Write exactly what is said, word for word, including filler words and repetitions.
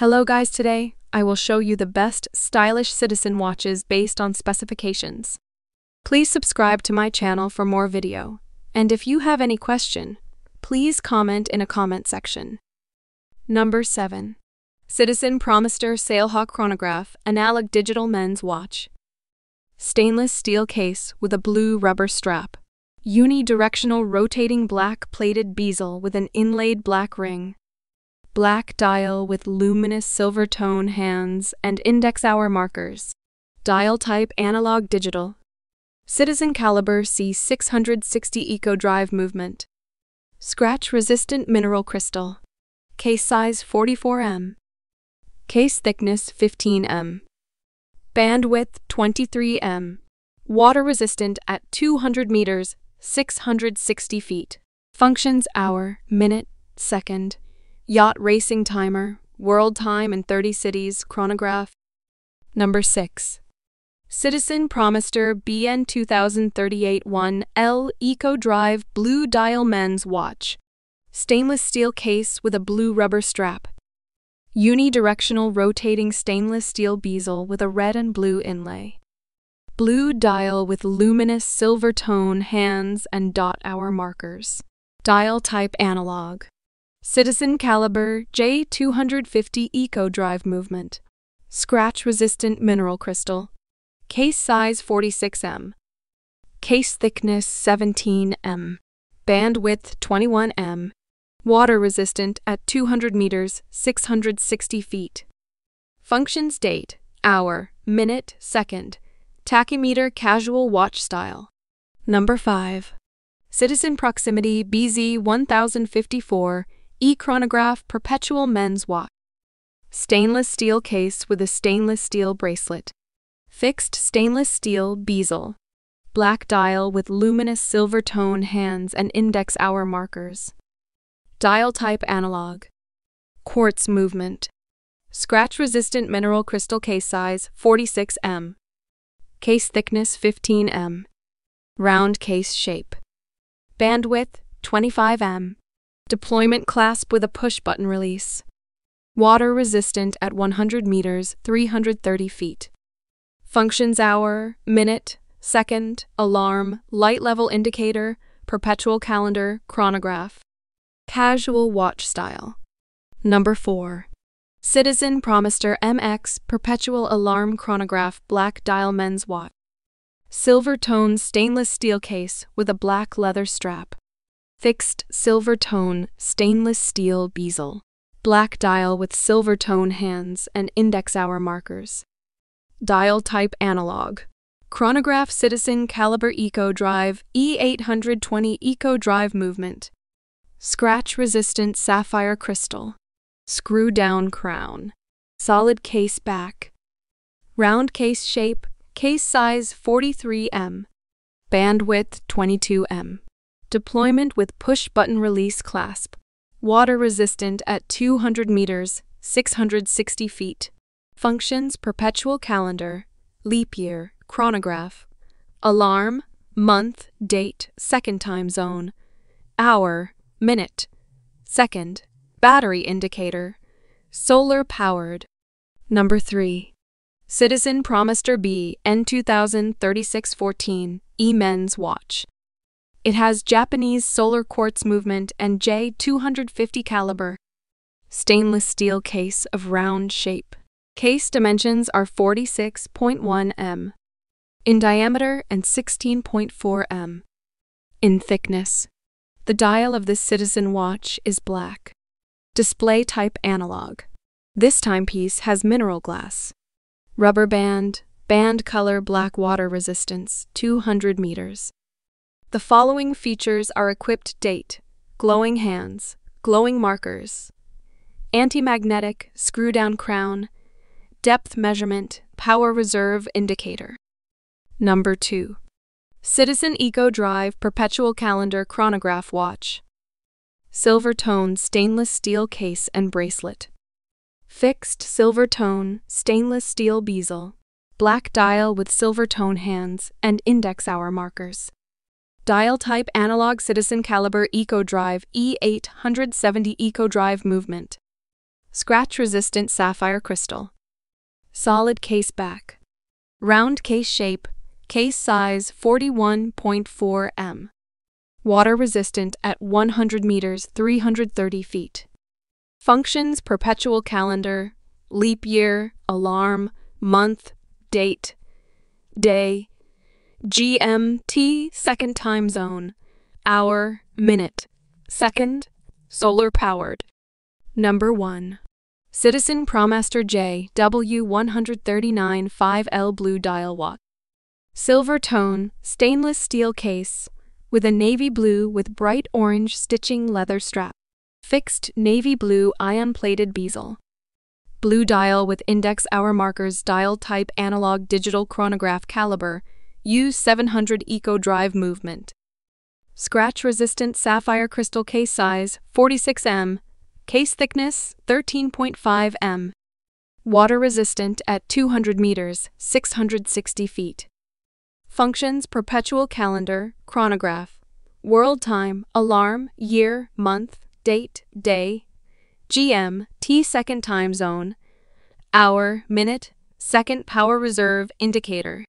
Hello guys, today I will show you the best stylish Citizen watches based on specifications. Please subscribe to my channel for more video, and if you have any question, please comment in a comment section. Number seven. Citizen Promaster Sailhawk Chronograph Analog Digital Men's Watch. Stainless steel case with a blue rubber strap. Unidirectional rotating black plated bezel with an inlaid black ring. Black dial with luminous silver tone hands and index hour markers. Dial type analog digital. Citizen Caliber C six sixty Eco-Drive movement. Scratch resistant mineral crystal. Case size forty-four millimeters. Case thickness fifteen millimeters. Band width twenty-three millimeters. Water resistant at two hundred meters, six hundred sixty feet. Functions hour, minute, second. Yacht racing timer, world time in thirty cities, chronograph. Number six. Citizen Promaster B N two thousand thirty-eight dash one L Eco-Drive Blue Dial Men's Watch. Stainless steel case with a blue rubber strap. Unidirectional rotating stainless steel bezel with a red and blue inlay. Blue dial with luminous silver tone hands and dot hour markers. Dial type analog. Citizen Caliber J two fifty Eco-Drive movement. Scratch-resistant mineral crystal. Case size forty-six millimeters. Case thickness seventeen millimeters. Band width twenty-one millimeters. Water resistant at two hundred meters, six hundred sixty feet. Functions date, hour, minute, second. Tachymeter casual watch style. Number five. Citizen Proximity B Z one thousand fifty-four E-Chronograph Perpetual Men's Watch. Stainless steel case with a stainless steel bracelet. Fixed stainless steel bezel. Black dial with luminous silver tone hands and index hour markers. Dial type analog. Quartz movement. Scratch resistant mineral crystal, case size forty-six millimeters. Case thickness fifteen millimeters. Round case shape. Band width twenty-five millimeters. Deployment clasp with a push button release. Water resistant at one hundred meters, three hundred thirty feet. Functions hour, minute, second, alarm, light level indicator, perpetual calendar, chronograph. Casual watch style. Number four. Citizen Promaster M X Perpetual Alarm Chronograph Black Dial Men's Watch. Silver tone stainless steel case with a black leather strap. Fixed silver tone stainless steel bezel. Black dial with silver tone hands and index hour markers. Dial type analog. Chronograph Citizen Caliber Eco-Drive E eight twenty Eco-Drive movement. Scratch resistant sapphire crystal. Screw down crown. Solid case back. Round case shape. Case size forty-three millimeters. Band width twenty-two millimeters. Deployment with push-button release clasp. Water resistant at two hundred meters, six hundred sixty feet. Functions perpetual calendar, leap year, chronograph, alarm, month, date, second time zone, hour, minute, second, battery indicator, solar powered. Number three. Citizen Promaster B N two thousand thirty-six dash fourteen E-Men's Watch. It has Japanese solar quartz movement and J two fifty caliber. Stainless steel case of round shape. Case dimensions are forty-six point one millimeters in diameter and sixteen point four millimeters in thickness. The dial of this Citizen watch is black. Display type analog. This timepiece has mineral glass. Rubber band, band color black, water resistance, two hundred meters. The following features are equipped date, glowing hands, glowing markers, anti-magnetic screw down crown, depth measurement, power reserve indicator. Number two. Citizen Eco-Drive Perpetual Calendar Chronograph Watch. Silver tone stainless steel case and bracelet. Fixed silver tone, stainless steel bezel, black dial with silver tone hands and index hour markers. Dial type analog Citizen Caliber Eco-Drive E eight seventy Eco-Drive movement. Scratch-resistant sapphire crystal. Solid case back. Round case shape. Case size forty-one point four millimeters. Water resistant at one hundred meters, three hundred thirty feet. Functions: perpetual calendar, leap year, alarm, month, date, day, G M T, second time zone, hour, minute, second, solar powered. Number one. Citizen Promaster J W one thirty-nine five L Blue Dial Watch. Silver tone, stainless steel case, with a navy blue with bright orange stitching leather strap. Fixed navy blue ion-plated bezel. Blue dial with index hour markers, dial type analog digital chronograph, caliber U seven hundred Eco-Drive movement. Scratch-resistant sapphire crystal, case size forty-six millimeters, case thickness thirteen point five millimeters. Water-resistant at two hundred meters, six hundred sixty feet. Functions: perpetual calendar, chronograph, world time, alarm, year, month, date, day, G M T second time zone, hour, minute, second power reserve indicator.